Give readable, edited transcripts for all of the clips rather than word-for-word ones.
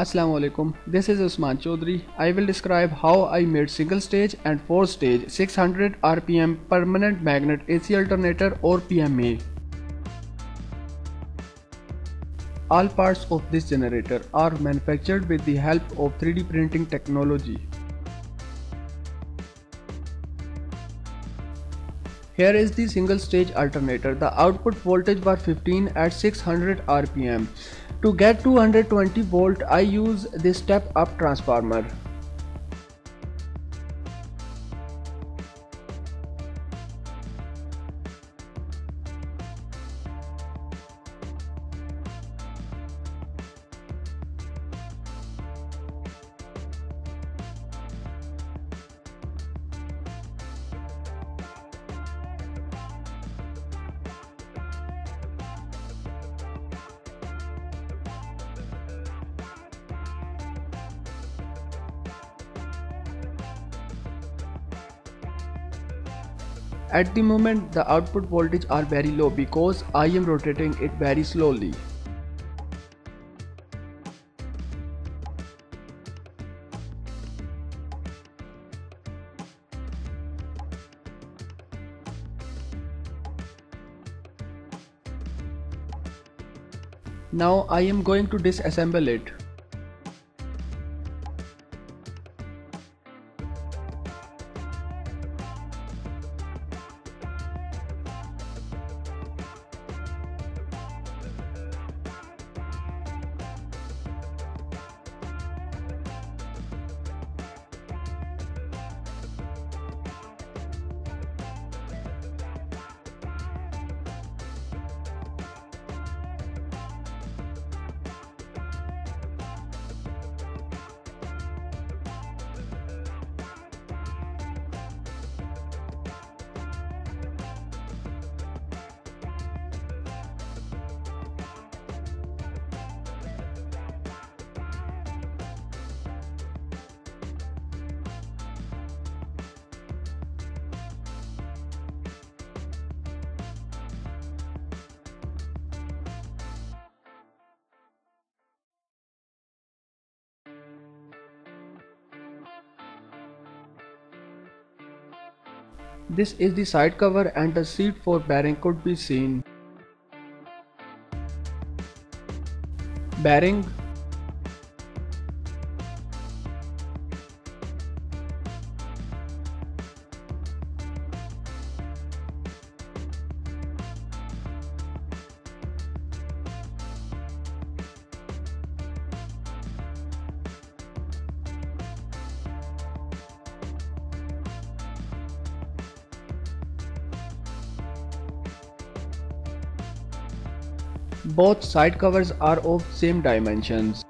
Assalamualaikum. This is Usman Chaudhary. I will describe how I made single stage and four stage 600 RPM permanent magnet AC alternator or PMA. All parts of this generator are manufactured with the help of 3D printing technology. Here is the single stage alternator. The output voltage was 15 at 600 RPM. To get 220 volt, I use this step up transformer. At the moment, the output voltage are very low because I am rotating it very slowly. Now I am going to disassemble it. This is the side cover and a seat for bearing could be seen. Bearing, both side covers are of same dimensions.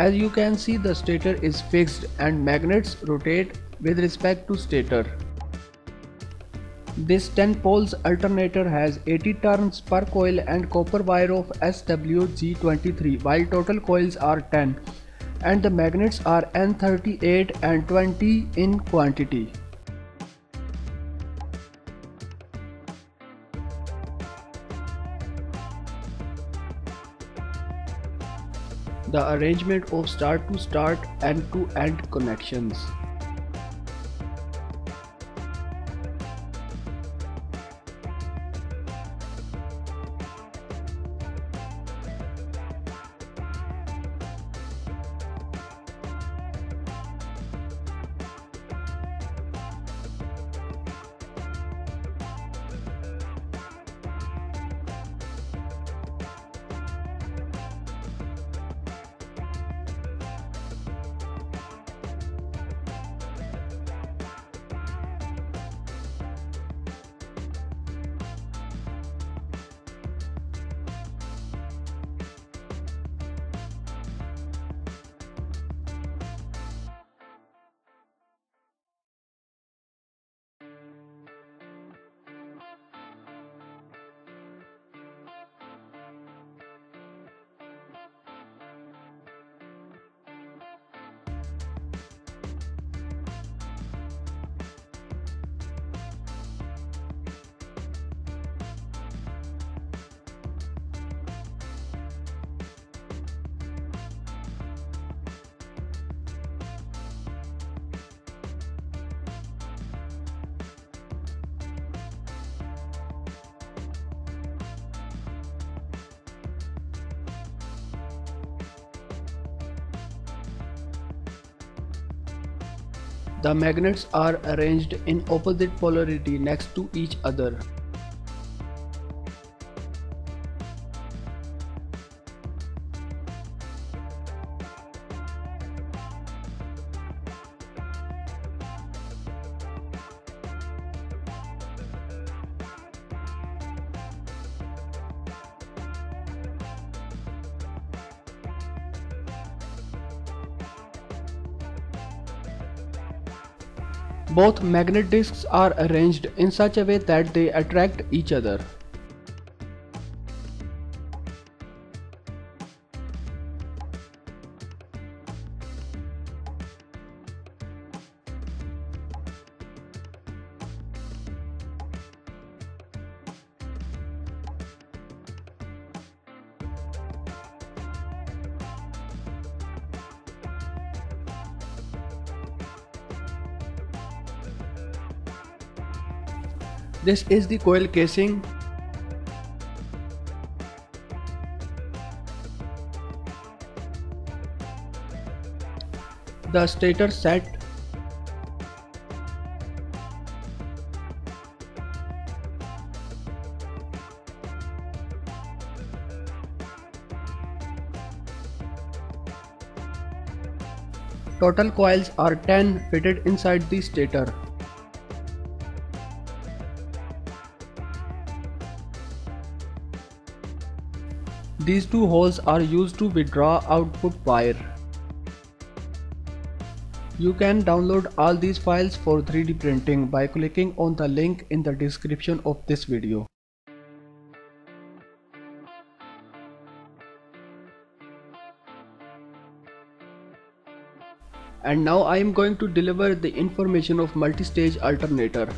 As you can see, the stator is fixed and magnets rotate with respect to stator. This 10 poles alternator has 80 turns per coil and copper wire of SWG23, while total coils are 10 and the magnets are N38 and 20 in quantity. The arrangement of start and to end connections. The magnets are arranged in opposite polarity next to each other. Both magnet discs are arranged in such a way that they attract each other. This is the coil casing. The stator set. Total coils are 10 fitted inside the stator. These two holes are used to withdraw output wire. You can download all these files for 3D printing by clicking on the link in the description of this video. And now I am going to deliver the information of multi-stage alternator.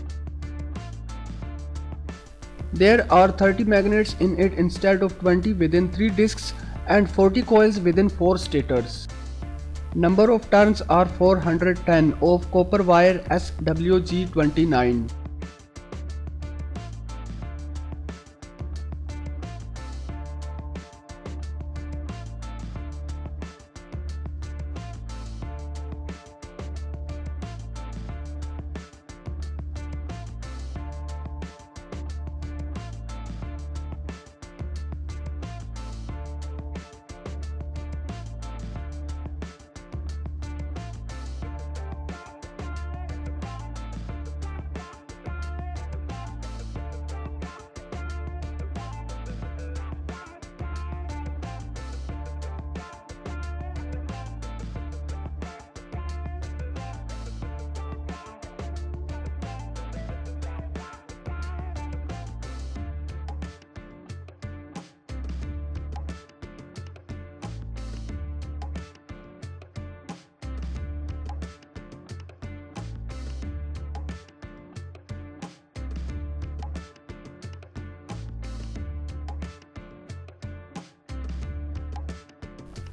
There are 30 magnets in it instead of 20 within 3 discs and 40 coils within 4 stators. Number of turns are 410 of copper wire SWG29.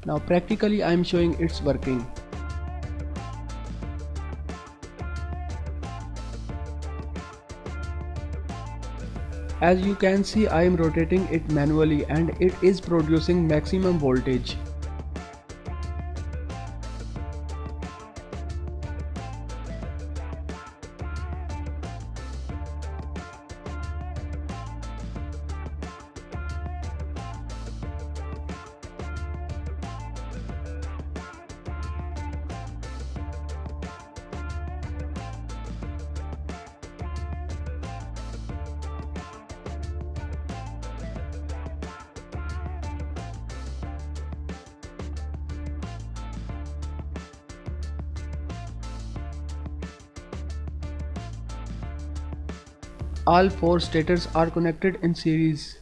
Now practically I am showing it's working. As you can see, I am rotating it manually and it is producing maximum voltage. All 4 stators are connected in series.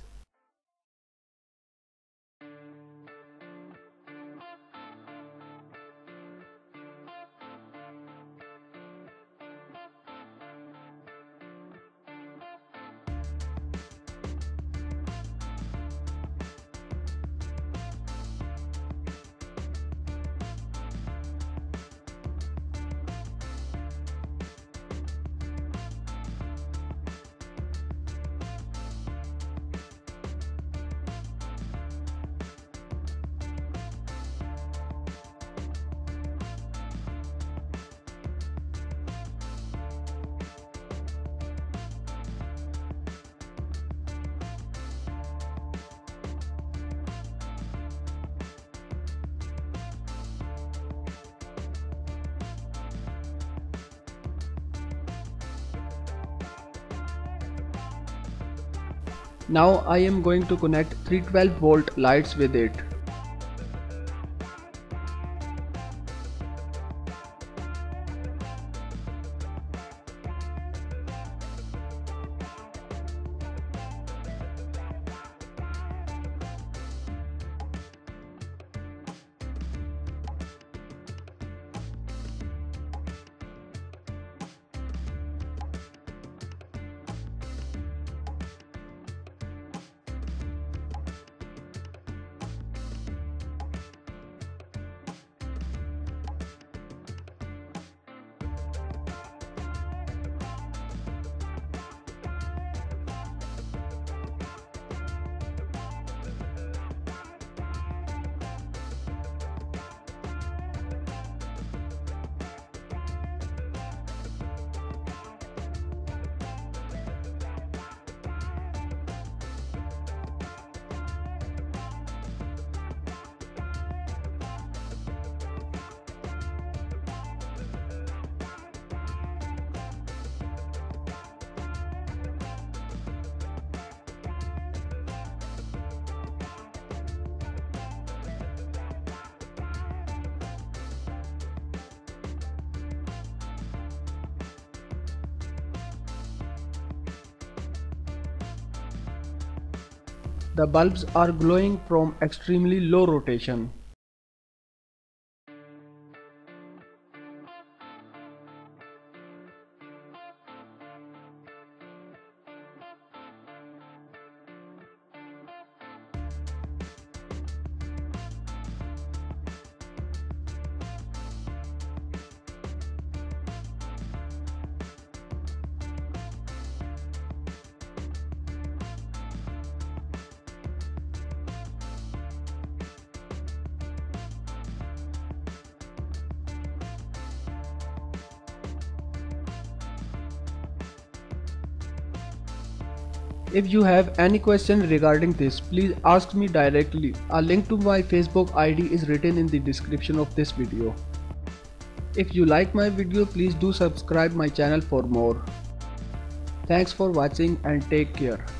Now I am going to connect 312-volt lights with it. The bulbs are glowing from extremely low rotation. If you have any question regarding this, please ask me directly. A link to my Facebook ID is written in the description of this video. If you like my video, please do subscribe my channel for more. Thanks for watching and take care.